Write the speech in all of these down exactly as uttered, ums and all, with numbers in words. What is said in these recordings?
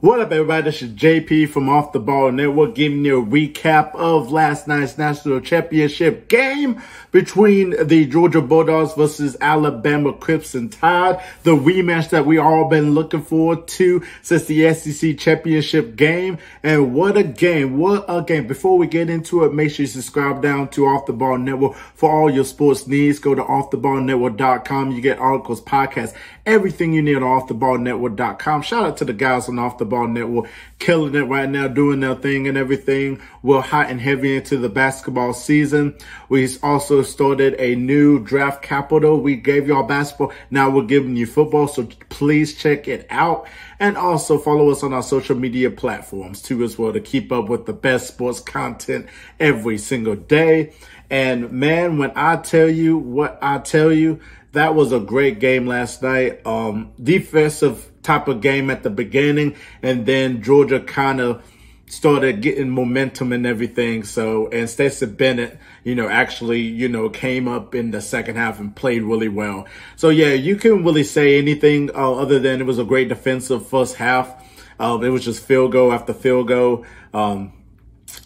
What up, everybody? This is J P from Off the Ball Network giving you a recap of last night's National Championship game between the Georgia Bulldogs versus Alabama Crimson Tide, the rematch that we all been looking forward to since the S E C Championship game. And what a game. What a game. Before we get into it, make sure you subscribe down to Off the Ball Network for all your sports needs. Go to off the ball network dot com. You get articles, podcasts, everything you need on off the ball network dot com. Shout out to the guys on Off the Ball Network, killing it right now, doing their thing and everything. We're hot and heavy into the basketball season. We also started a new draft capital. We gave y'all basketball, now we're giving you football, so please check it out. And also follow us on our social media platforms too as well to keep up with the best sports content every single day. And man, when I tell you what I tell you, that was a great game last night. Um, defensive type of game at the beginning, and then Georgia kind of started getting momentum and everything. So, and Stetson Bennett, you know, actually, you know, came up in the second half and played really well. So yeah, you can really say anything uh, other than it was a great defensive first half. Um, it was just field goal after field goal. Um,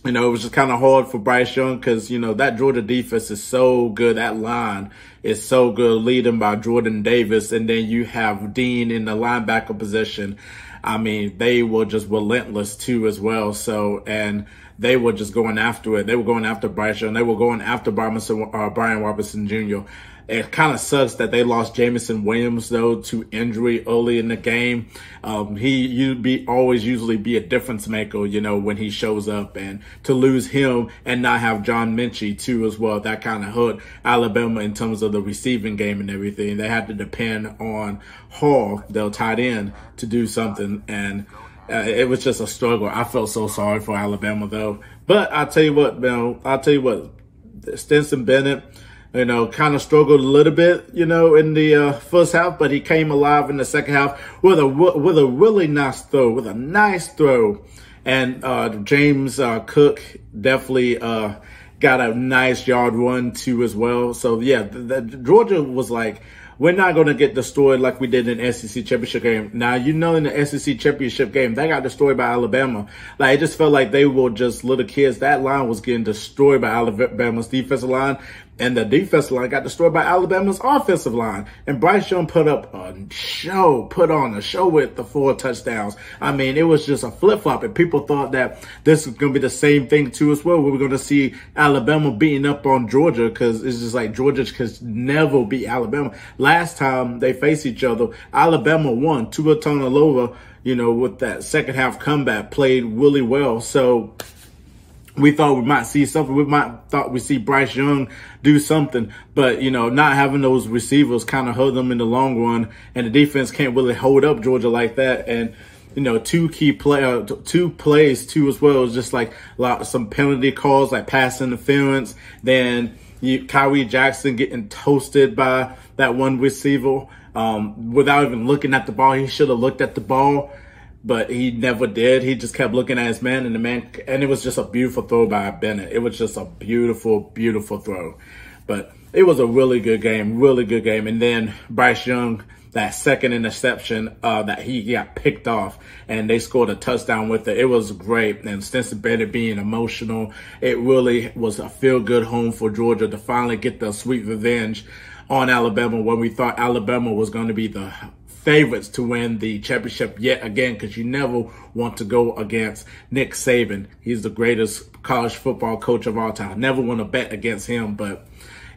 You know, it was just kind of hard for Bryce Young because, you know, that Georgia defense is so good. That line is so good, leading by Jordan Davis. And then you have Dean in the linebacker position. I mean, they were just relentless too as well. So, and they were just going after it. They were going after Bryce Young. They were going after Robinson, uh, Brian Robinson Junior It kind of sucks that they lost Jameson Williams, though, to injury early in the game. Um, he you'd be always usually be a difference maker, you know, when he shows up. And to lose him and not have John Minchie, too, as well, that kind of hurt Alabama in terms of the receiving game and everything. They had to depend on Hall, their tight end, to do something. And uh, it was just a struggle. I felt so sorry for Alabama, though. But I'll tell you what, man, I'll tell you what, Stetson Bennett, you know, kind of struggled a little bit, you know, in the uh, first half, but he came alive in the second half with a with a really nice throw, with a nice throw. And uh, James uh, Cook definitely uh, got a nice yard run too as well. So yeah, the, the, Georgia was like, we're not going to get destroyed like we did in the S E C Championship game. Now, you know, in the S E C Championship game, they got destroyed by Alabama. Like, it just felt like they were just little kids. That line was getting destroyed by Alabama's defensive line, and the defensive line got destroyed by Alabama's offensive line. And Bryce Young put up a show, put on a show with the four touchdowns. I mean, it was just a flip-flop, and people thought that this was going to be the same thing too as well. We were going to see Alabama beating up on Georgia because it's just like Georgia could never beat Alabama. Last time they faced each other, Alabama won. Tua Tagovailoa, you know, with that second half comeback, played really well. So we thought we might see something. We might thought we see Bryce Young do something, but you know, not having those receivers kind of hurt them in the long run, and the defense can't really hold up Georgia like that. And you know, two key play, uh, two plays too as well. It was just like a lot, some penalty calls like pass interference. Then you, Kyrie Jackson getting toasted by that one receiver um, without even looking at the ball. He should have looked at the ball, but he never did. He just kept looking at his man, and the man, and it was just a beautiful throw by Bennett. It was just a beautiful, beautiful throw. But it was a really good game, really good game. And then Bryce Young, that second interception uh, that he got picked off, and they scored a touchdown with it. It was great. And Stetson Bennett being emotional, it really was a feel-good home for Georgia to finally get the sweet revenge on Alabama when we thought Alabama was going to be the favorites to win the championship yet again, because you never want to go against Nick Saban. He's the greatest college football coach of all time. Never want to bet against him, but,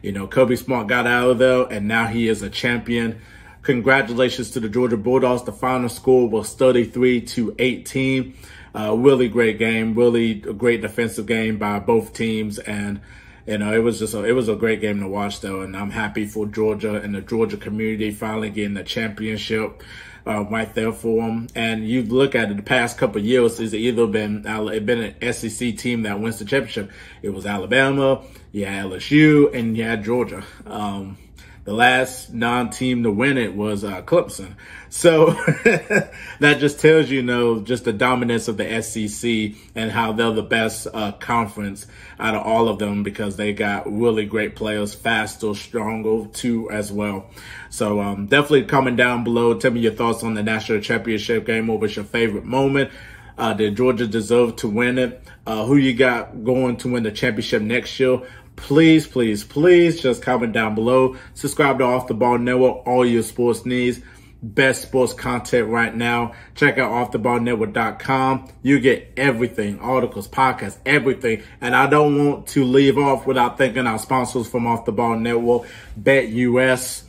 you know, Kirby Smart got out of there, and now he is a champion. Congratulations to the Georgia Bulldogs. The final score was thirty-three to eighteen. Uh, really great game, really great defensive game by both teams, and you know, it was just a, it was a great game to watch, though, and I'm happy for Georgia and the Georgia community finally getting the championship uh, right there for them. And you look at it, the past couple of years, it's either been it's been an S E C team that wins the championship. It was Alabama, you had L S U, and you had Georgia. Um, the last non-team to win it was uh, Clemson. So that just tells you, you know, just the dominance of the S E C and how they're the best uh, conference out of all of them, because they got really great players, faster, stronger too as well. So um, definitely comment down below. Tell me your thoughts on the national championship game. What was your favorite moment? Uh, did Georgia deserve to win it? Uh, who you got going to win the championship next year? Please, please, please just comment down below. Subscribe to Off the Ball Network, all your sports needs. Best sports content right now. Check out off the ball network dot com. You get everything, articles, podcasts, everything. And I don't want to leave off without thanking our sponsors from Off the Ball Network, BetUS,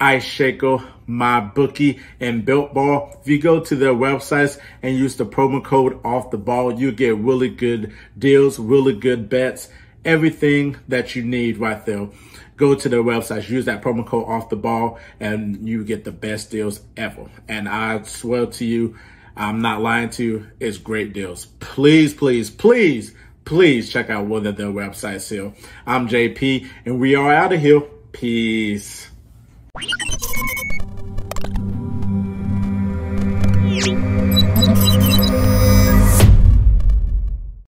Ice Shaker, MyBookie, and Built Bar. If you go to their websites and use the promo code Off the Ball, you get really good deals, really good bets, everything that you need right there. Go to their websites, use that promo code Off the Ball, and you get the best deals ever. And I swear to you, I'm not lying to you, it's great deals. Please, please, please, please check out one of their websites here. I'm J P, and we are out of here. Peace.